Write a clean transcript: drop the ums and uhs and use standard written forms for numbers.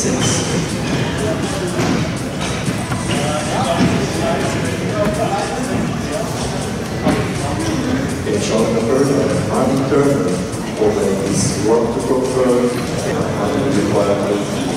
6. Martyn Turner, always work to confirm the requirement.